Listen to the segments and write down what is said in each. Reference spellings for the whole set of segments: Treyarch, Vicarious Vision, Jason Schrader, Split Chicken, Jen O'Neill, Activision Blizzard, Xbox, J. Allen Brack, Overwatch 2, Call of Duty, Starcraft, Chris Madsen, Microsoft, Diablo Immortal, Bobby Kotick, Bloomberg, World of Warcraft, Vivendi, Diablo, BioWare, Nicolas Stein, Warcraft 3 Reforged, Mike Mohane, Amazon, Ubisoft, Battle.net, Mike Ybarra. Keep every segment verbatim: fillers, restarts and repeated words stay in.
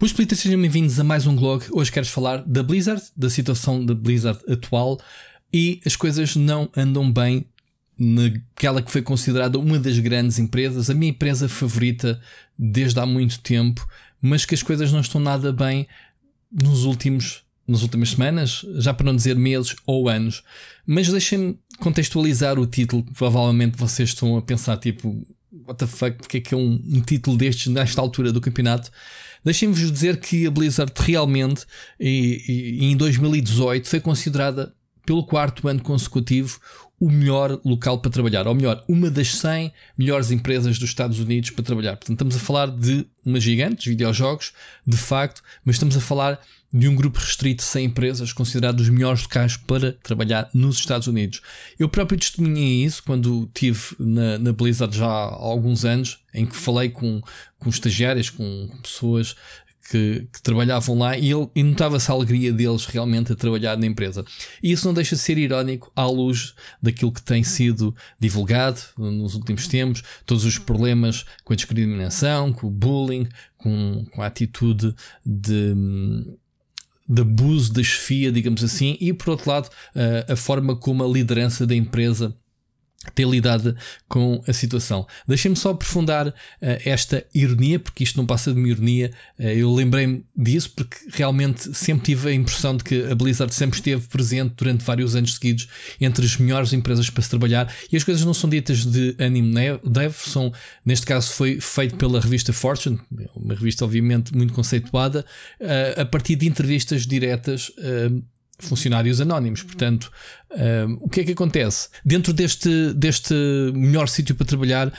Pois, Splitters, sejam bem-vindos a mais um blog. Hoje queres falar da Blizzard, da situação da Blizzard atual, e as coisas não andam bem naquela que foi considerada uma das grandes empresas, a minha empresa favorita desde há muito tempo, mas que as coisas não estão nada bem nos últimos, nas últimas semanas, já para não dizer meses ou anos. Mas deixem-me contextualizar o título, provavelmente vocês estão a pensar tipo... what the fuck, porque é que é um, um título destes nesta altura do campeonato? Deixem-vos dizer que a Blizzard realmente e, e, em dois mil e dezoito foi considerada pelo quarto ano consecutivo o melhor local para trabalhar, ou melhor, uma das cem melhores empresas dos Estados Unidos para trabalhar. Portanto, estamos a falar de uma gigante de videojogos, de facto, mas estamos a falar de um grupo restrito de cem empresas consideradas os melhores locais para trabalhar nos Estados Unidos. Eu próprio testemunhei isso quando estive na, na Blizzard já há alguns anos, em que falei com, com estagiários, com pessoas que, que trabalhavam lá, e, ele, e notava-se a alegria deles realmente a trabalhar na empresa. E isso não deixa de ser irónico à luz daquilo que tem sido divulgado nos últimos tempos, todos os problemas com a discriminação, com o bullying, com, com a atitude de... de abuso, da chefia, digamos assim, e por outro lado a forma como a liderança da empresa ter lidado com a situação. Deixem-me só aprofundar esta ironia, porque isto não passa de uma ironia. Eu lembrei-me disso porque realmente sempre tive a impressão de que a Blizzard sempre esteve presente durante vários anos seguidos entre as melhores empresas para se trabalhar, e as coisas não são ditas de ânimo leve, são, neste caso foi feito pela revista Fortune, uma revista obviamente muito conceituada, a partir de entrevistas diretas funcionários anónimos. Portanto, um, o que é que acontece? Dentro deste, deste melhor sítio para trabalhar, uh,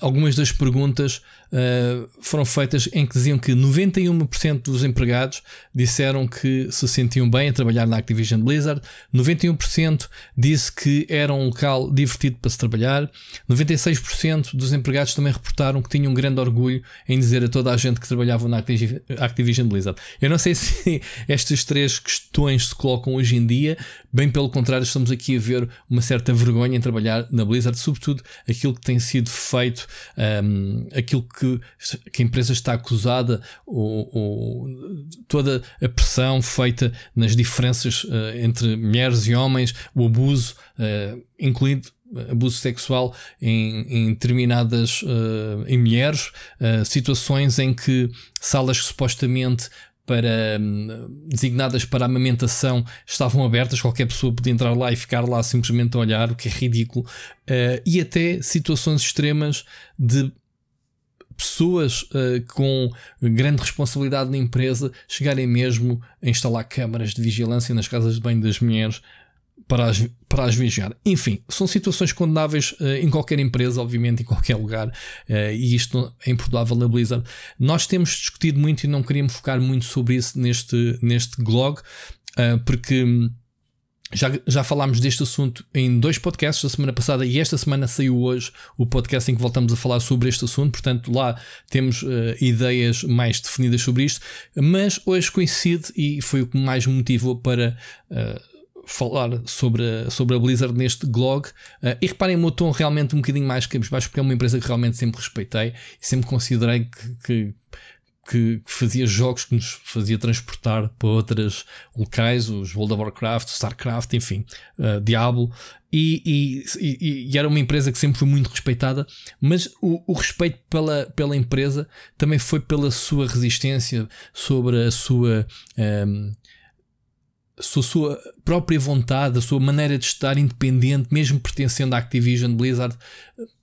algumas das perguntas uh, foram feitas em que diziam que noventa e um por cento dos empregados disseram que se sentiam bem a trabalhar na Activision Blizzard, noventa e um por cento disse que era um local divertido para se trabalhar, noventa e seis por cento dos empregados também reportaram que tinham um grande orgulho em dizer a toda a gente que trabalhava na Activision Blizzard. Eu não sei se estas três questões se colocam hoje em dia, bem pelo contrário, estamos aqui a ver uma certa vergonha em trabalhar na Blizzard, sobretudo aquilo que tem sido feito, um, aquilo que, que a empresa está acusada, ou, ou toda a pressão feita nas diferenças uh, entre mulheres e homens, o abuso, uh, incluindo abuso sexual em, em determinadas uh, em mulheres, uh, situações em que salas que supostamente para designadas para amamentação estavam abertas, qualquer pessoa podia entrar lá e ficar lá simplesmente a olhar, o que é ridículo, uh, e até situações extremas de pessoas uh, com grande responsabilidade na empresa chegarem mesmo a instalar câmaras de vigilância nas casas de banho das mulheres para as, para as vigiar. Enfim, são situações condenáveis uh, em qualquer empresa, obviamente, em qualquer lugar, uh, e isto é imperdoável na Blizzard. Nós temos discutido muito e não queríamos focar muito sobre isso neste, neste blog, uh, porque já, já falámos deste assunto em dois podcasts, da semana passada e esta semana saiu hoje o podcast em que voltamos a falar sobre este assunto, portanto lá temos uh, ideias mais definidas sobre isto, mas hoje coincide e foi o que mais me motivou para... Uh, falar sobre a, sobre a Blizzard neste blog, uh, e reparem o meu tom realmente um bocadinho mais cabisbaixo, porque é uma empresa que realmente sempre respeitei e sempre considerei que, que, que fazia jogos que nos fazia transportar para outros locais, os World of Warcraft, Starcraft, enfim, uh, Diablo, e, e, e, e era uma empresa que sempre foi muito respeitada, mas o, o respeito pela, pela empresa também foi pela sua resistência sobre a sua... Um, a sua própria vontade, a sua maneira de estar independente, mesmo pertencendo à Activision Blizzard.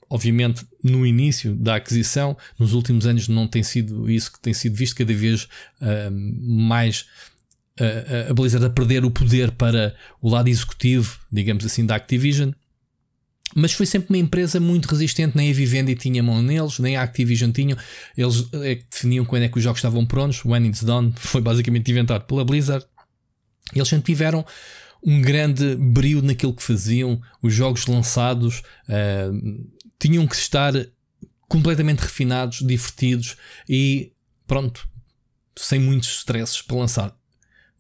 Obviamente no início da aquisição, nos últimos anos não tem sido isso que tem sido visto, cada vez uh, mais uh, a Blizzard a perder o poder para o lado executivo, digamos assim, da Activision. Mas foi sempre uma empresa muito resistente, nem a Vivendi tinha mão neles, nem a Activision tinham. Eles é que definiam quando é que os jogos estavam prontos, when it's done, foi basicamente inventado pela Blizzard. Eles sempre tiveram um grande brilho naquilo que faziam. Os jogos lançados uh, tinham que estar completamente refinados, divertidos e pronto, sem muitos stresses para lançar.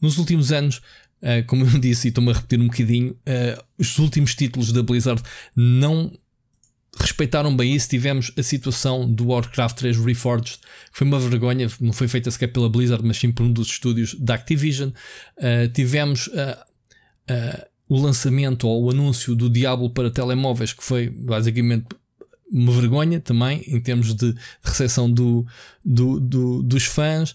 Nos últimos anos, uh, como eu disse e estou-me a repetir um bocadinho, uh, os últimos títulos da Blizzard não respeitaram bem isso. Tivemos a situação do Warcraft três Reforged, que foi uma vergonha, não foi feita sequer pela Blizzard, mas sim por um dos estúdios da Activision. Uh, tivemos uh, uh, o lançamento ou o anúncio do Diablo para telemóveis, que foi basicamente uma vergonha também, em termos de recepção do, do, do, dos fãs.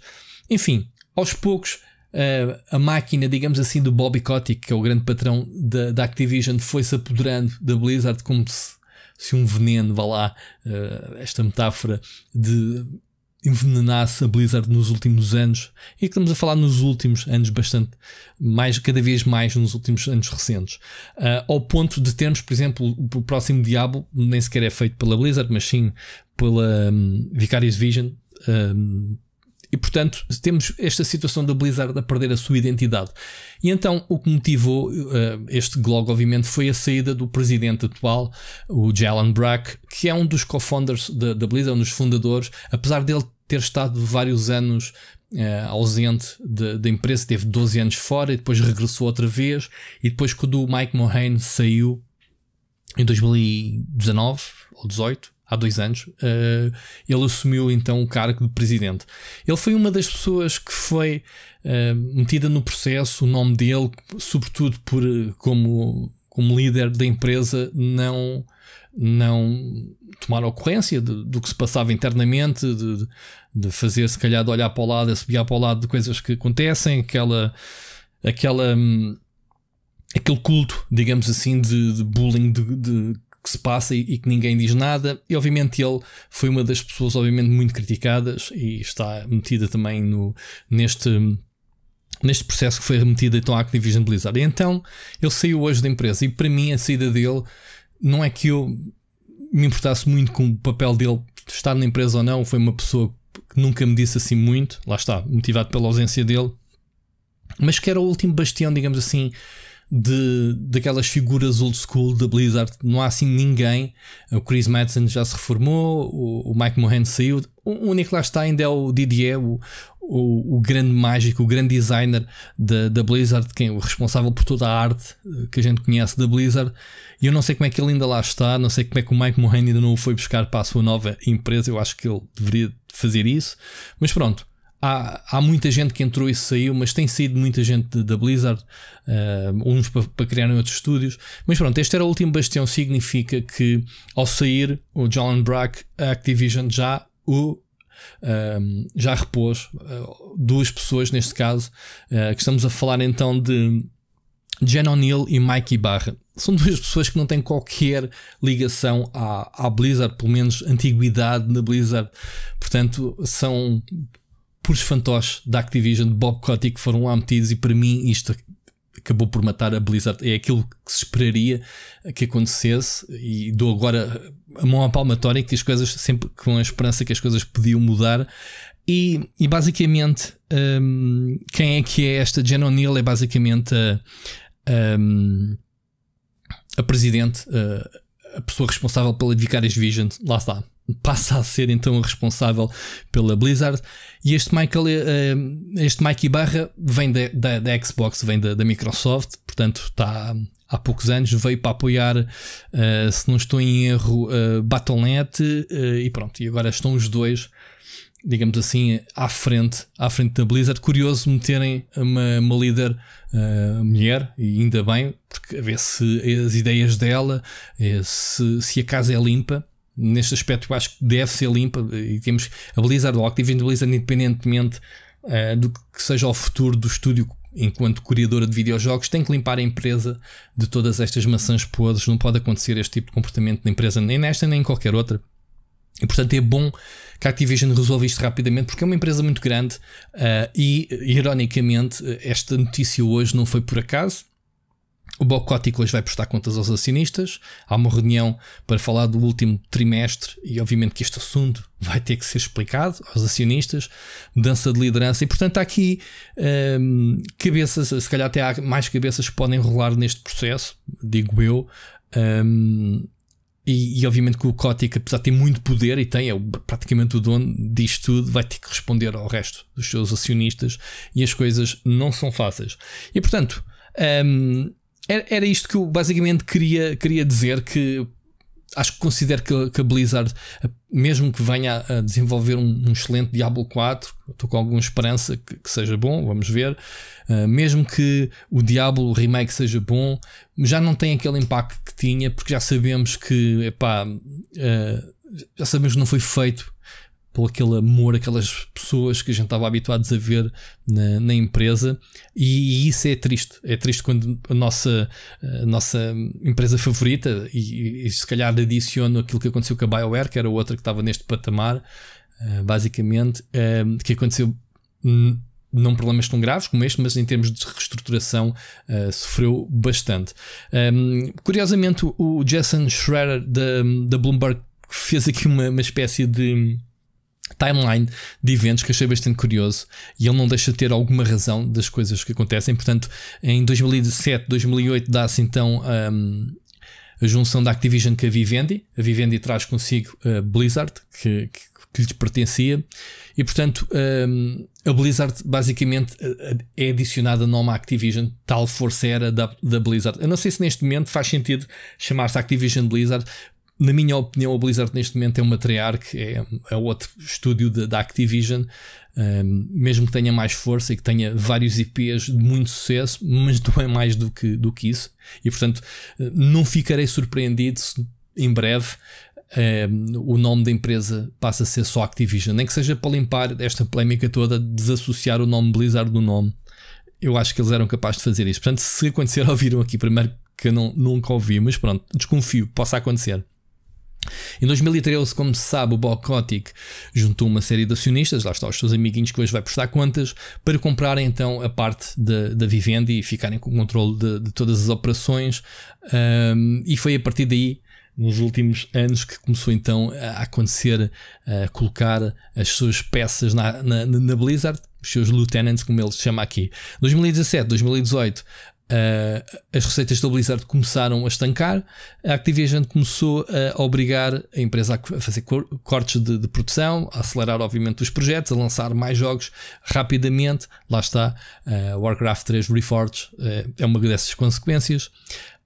Enfim, aos poucos, Uh, a máquina, digamos assim, do Bobby Kotick, que é o grande patrão da, da Activision, foi-se apoderando da Blizzard como se, se um veneno, vá lá, uh, esta metáfora de envenenasse a Blizzard nos últimos anos, e que estamos a falar nos últimos anos bastante, mais, cada vez mais nos últimos anos recentes, uh, ao ponto de termos, por exemplo, o próximo Diablo, nem sequer é feito pela Blizzard, mas sim pela um, Vicarious Vision, um, e portanto temos esta situação da Blizzard a perder a sua identidade. E então o que motivou uh, este glog, obviamente, foi a saída do presidente atual, o J. Allen Brack, que é um dos co-founders da, da Blizzard, um dos fundadores, apesar dele ter estado vários anos uh, ausente da empresa. Teve doze anos fora e depois regressou outra vez, e depois quando o Mike Mohane saiu em dois mil e dezanove ou dezoito, há dois anos, uh, ele assumiu então o cargo de presidente. Ele foi uma das pessoas que foi uh, metida no processo. O nome dele, sobretudo por, como, como líder da empresa, não, não tomar ocorrência de, do que se passava internamente, de, de fazer, se calhar, de olhar para o lado, de subir para o lado de coisas que acontecem, aquela... aquela hum, aquele culto, digamos assim, de, de bullying, de, de que se passa e, e que ninguém diz nada. E obviamente ele foi uma das pessoas obviamente muito criticadas, e está metida também no, neste, neste processo que foi remetida então à Activision Blizzard. E então ele saiu hoje da empresa, e para mim a saída dele, não é que eu me importasse muito com o papel dele estar na empresa ou não, foi uma pessoa que nunca me disse assim muito, lá está, motivado pela ausência dele, mas que era o último bastião, digamos assim, De, daquelas figuras old school da Blizzard. Não há assim ninguém. O Chris Madsen já se reformou, o, o Mike Mohane saiu, o, o Nicolas Stein é o Didier, o, o, o grande mágico, o grande designer da, da Blizzard, quem é o responsável por toda a arte que a gente conhece da Blizzard. E eu não sei como é que ele ainda lá está, não sei como é que o Mike Mohane ainda não o foi buscar para a sua nova empresa. Eu acho que ele deveria fazer isso, mas pronto. Há, há muita gente que entrou e saiu, mas tem saído muita gente da Blizzard, uh, uns para, para criarem outros estúdios. Mas pronto, este era o último bastião. Significa que ao sair o John Brack, a Activision já o um, já repôs uh, duas pessoas, neste caso, uh, que estamos a falar então de Jen O'Neill e Mike Ybarra. São duas pessoas que não têm qualquer ligação à, à Blizzard, pelo menos antiguidade na Blizzard. Portanto, são puros fantoches da Activision, de Bob Kotick, que foram lá metidos, e para mim isto acabou por matar a Blizzard. É aquilo que se esperaria que acontecesse, e dou agora a mão à palmatória que as coisas, sempre com a esperança que as coisas podiam mudar. E, e basicamente um, quem é que é esta Jen O'Neill? É basicamente a, a, a presidente, a, a pessoa responsável pela Vicarious Vision, lá está, passa a ser então responsável pela Blizzard. E este, Michael, este Mike Ybarra vem da, da, da Xbox, vem da, da Microsoft, portanto está há poucos anos, veio para apoiar, uh, se não estou em erro, uh, Battle ponto net, uh, e pronto, e agora estão os dois, digamos assim, à frente, à frente da Blizzard. Curioso meterem uma, uma líder uh, mulher, e ainda bem, porque a ver se as ideias dela, se, se a casa é limpa. Neste aspecto eu acho que deve ser limpa, e temos a Blizzard, a Activision Blizzard, independentemente uh, do que seja o futuro do estúdio enquanto criadora de videojogos, tem que limpar a empresa de todas estas maçãs podres. Não pode acontecer este tipo de comportamento na empresa, nem nesta nem em qualquer outra. E portanto é bom que a Activision resolva isto rapidamente, porque é uma empresa muito grande, uh, e ironicamente esta notícia hoje não foi por acaso. O Bob Kotick hoje vai prestar contas aos acionistas. Há uma reunião para falar do último trimestre, e obviamente que este assunto vai ter que ser explicado aos acionistas. Mudança de liderança, e portanto há aqui hum, cabeças, se calhar até há mais cabeças que podem rolar neste processo, digo eu. Hum, e, e obviamente que o Kotick, apesar de ter muito poder, e tem, é praticamente o dono disto tudo, vai ter que responder ao resto dos seus acionistas, e as coisas não são fáceis. E portanto... Hum, era isto que eu basicamente queria, queria dizer, que acho que considero que, que a Blizzard, mesmo que venha a desenvolver um, um excelente Diablo quatro, estou com alguma esperança que, que seja bom, vamos ver, uh, mesmo que o Diablo Remake seja bom, já não tem aquele impacto que tinha, porque já sabemos que, epá, uh, já sabemos que não foi feito por aquele amor, aquelas pessoas que a gente estava habituados a ver na, na empresa, e, e isso é triste. É triste quando a nossa, a nossa empresa favorita, e, e se calhar adiciono aquilo que aconteceu com a BioWare, que era outra que estava neste patamar, basicamente, que aconteceu não problemas tão graves como este, mas em termos de reestruturação uh, sofreu bastante. Um, curiosamente, o Jason Schrader da, da Bloomberg fez aqui uma, uma espécie de timeline de eventos que achei bastante curioso, e ele não deixa de ter alguma razão das coisas que acontecem. Portanto, em dois mil e dezassete, dois mil e oito dá-se então um, a junção da Activision com a Vivendi. A Vivendi traz consigo a Blizzard, que, que, que lhes pertencia, e portanto um, a Blizzard basicamente é adicionada nome à Activision, tal força era da, da Blizzard. Eu não sei se neste momento faz sentido chamar-se Activision Blizzard. Na minha opinião, a Blizzard neste momento é uma Treyarch, é, é outro estúdio da Activision, um, mesmo que tenha mais força e que tenha vários I Ps de muito sucesso, mas não é mais do que, do que isso. E portanto, não ficarei surpreendido se em breve um, o nome da empresa passa a ser só Activision, nem que seja para limpar esta polémica toda, desassociar o nome Blizzard do nome. Eu acho que eles eram capazes de fazer isso. Portanto, se acontecer, ouviram aqui primeiro, que eu não, nunca ouvi, mas pronto, desconfio, possa acontecer. Em dois mil e treze, como se sabe, o Bob Kotick juntou uma série de acionistas, lá está os seus amiguinhos que hoje vai prestar contas, para comprarem então a parte da Vivendi e ficarem com o controle de, de todas as operações, um, e foi a partir daí, nos últimos anos, que começou então a acontecer, a colocar as suas peças na, na, na Blizzard, os seus lieutenants, como ele se chama aqui. dois mil e dezassete, dois mil e dezoito, Uh, as receitas da Blizzard começaram a estancar. A Activision começou a obrigar a empresa a fazer cortes de, de produção, a acelerar obviamente os projetos, a lançar mais jogos rapidamente. Lá está, uh, Warcraft três Reforged uh, é uma dessas consequências.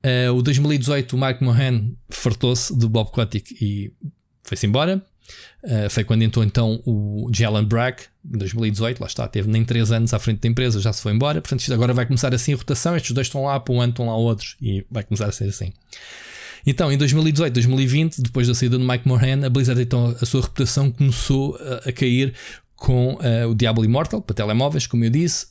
Uh, o dois mil e dezoito, o Mike Mohane fartou-se de Bob Kotick e foi-se embora. Uh, foi quando entrou então o J. Allen Brack, em dois mil e dezoito, lá está, teve nem três anos à frente da empresa, já se foi embora. Portanto, isto agora vai começar assim a rotação, estes dois estão lá, para um ano estão lá outros, e vai começar a ser assim. Então, em dois mil e dezoito, dois mil e vinte, depois da saída do Mike Mohane, a Blizzard então a sua reputação começou a, a cair com uh, o Diablo Immortal para telemóveis, como eu disse,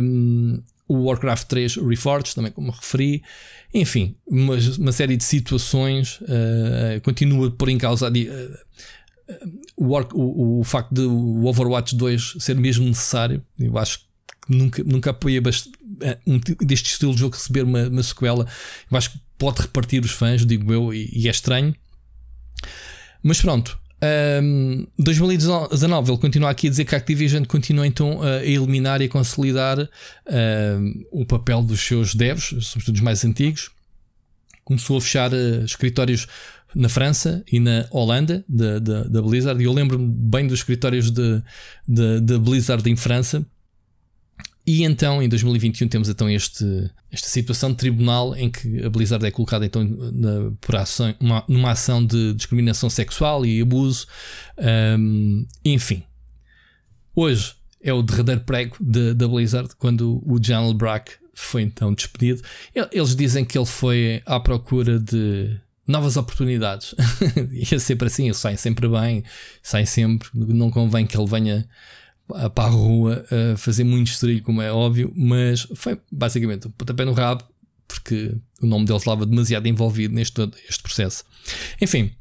um, o Warcraft três Reforged, também como referi. Enfim, uma, uma série de situações uh, continua por em causa de... Uh, O, o, o facto de o Overwatch dois ser mesmo necessário. Eu acho que nunca, nunca apoiei um, deste estilo de jogo receber uma, uma sequela. Eu acho que pode repartir os fãs, digo eu, e, e é estranho. Mas pronto, um, dois mil e dezanove ele continua aqui a dizer que a Activision continua então a eliminar e a consolidar um, o papel dos seus devs, sobretudo os mais antigos. Começou a fechar uh, escritórios na França e na Holanda da Blizzard, e eu lembro-me bem dos escritórios da Blizzard em França. E então em dois mil e vinte e um temos então este, esta situação de tribunal em que a Blizzard é colocada então na, por ação, uma, numa ação de discriminação sexual e abuso. Um, enfim, hoje é o derradeiro prego da Blizzard, quando o General Brack foi então despedido. Eles dizem que ele foi à procura de novas oportunidades. E é sempre assim, eles saem sempre bem, saem sempre, não convém que ele venha para a rua a fazer muito estrilho, como é óbvio, mas foi basicamente um pontapé no rabo, porque o nome dele estava demasiado envolvido neste este processo. Enfim,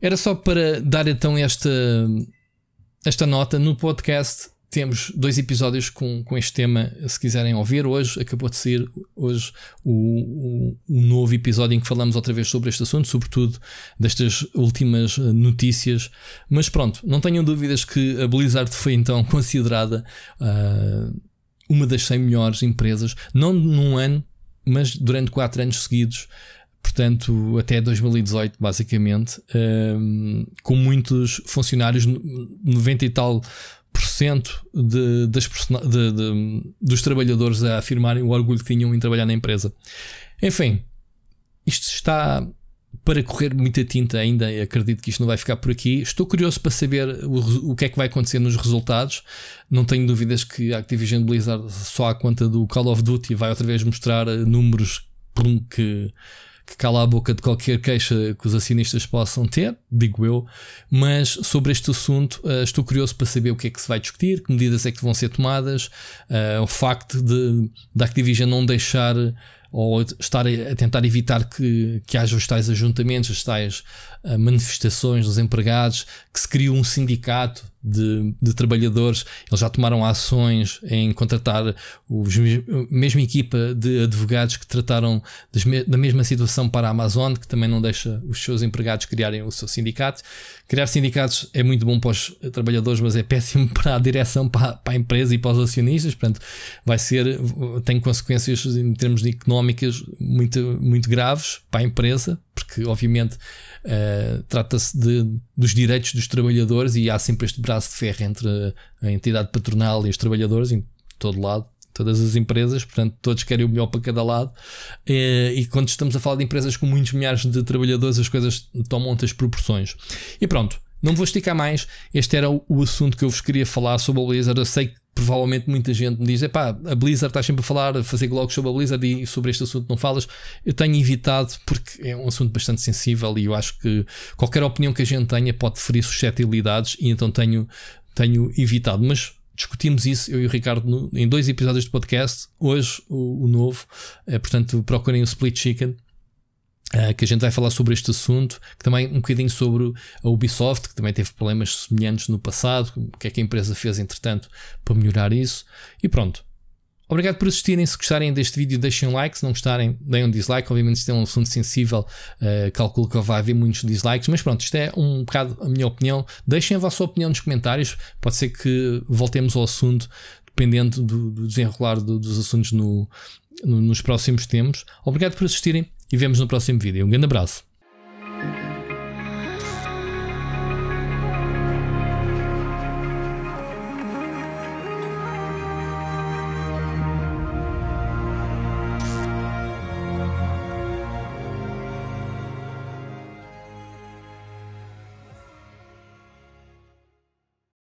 era só para dar então esta, esta nota. No podcast temos dois episódios com, com este tema, se quiserem ouvir. Hoje acabou de sair hoje o, o, o novo episódio em que falamos outra vez sobre este assunto, sobretudo destas últimas notícias. Mas pronto, não tenham dúvidas que a Blizzard foi então considerada uh, uma das cem melhores empresas, não num ano, mas durante quatro anos seguidos. Portanto, até dois mil e dezoito, basicamente, uh, com muitos funcionários, noventa e tal por cento de, das, de, de, dos trabalhadores a afirmarem o orgulho que tinham em trabalhar na empresa. Enfim, isto está para correr muita tinta ainda. Acredito que isto não vai ficar por aqui. Estou curioso para saber o, o que é que vai acontecer nos resultados. Não tenho dúvidas que a Activision Blizzard, só à conta do Call of Duty, vai outra vez mostrar números que, que cala a boca de qualquer queixa que os acionistas possam ter, digo eu. Mas sobre este assunto estou curioso para saber o que é que se vai discutir, que medidas é que vão ser tomadas. O facto de da Activision não deixar ou estar a tentar evitar que, que haja os tais ajuntamentos, as tais uh, manifestações dos empregados, que se criou um sindicato de, de trabalhadores. Eles já tomaram ações em contratar os, a mesma equipa de advogados que trataram das, da mesma situação para a Amazon, que também não deixa os seus empregados criarem o seu sindicato. Criar sindicatos é muito bom para os trabalhadores, mas é péssimo para a direção, para a, para a empresa e para os acionistas. Portanto, vai ser, tem consequências em termos de económicos muito, muito graves para a empresa, porque obviamente uh, trata-se dos direitos dos trabalhadores e há sempre este braço de ferro entre a, a entidade patronal e os trabalhadores em todo lado, todas as empresas. Portanto, todos querem o melhor para cada lado, uh, e quando estamos a falar de empresas com muitos milhares de trabalhadores, as coisas tomam outras proporções. E pronto, não vou esticar mais. Este era o, o assunto que eu vos queria falar sobre a Blizzard. Eu sei que provavelmente muita gente me diz: é pá, a Blizzard está sempre a falar, a fazer blogs sobre a Blizzard e sobre este assunto não falas. Eu tenho evitado porque é um assunto bastante sensível e eu acho que qualquer opinião que a gente tenha pode ferir suscetibilidades, e então tenho, tenho evitado. Mas discutimos isso, eu e o Ricardo, no, em dois episódios de podcast. Hoje o, o novo, é, portanto procurem o Split Chicken, que a gente vai falar sobre este assunto, que também um bocadinho sobre a Ubisoft, que também teve problemas semelhantes no passado, o que é que a empresa fez entretanto para melhorar isso. E pronto, obrigado por assistirem. Se gostarem deste vídeo, deixem um like. Se não gostarem, deem um dislike. Obviamente isto é um assunto sensível, uh, calculo que vai haver muitos dislikes, mas pronto, isto é um bocado a minha opinião. Deixem a vossa opinião nos comentários, pode ser que voltemos ao assunto dependendo do, do desenrolar do, dos assuntos no, no, nos próximos tempos. Obrigado por assistirem e vemos no próximo vídeo. Um grande abraço.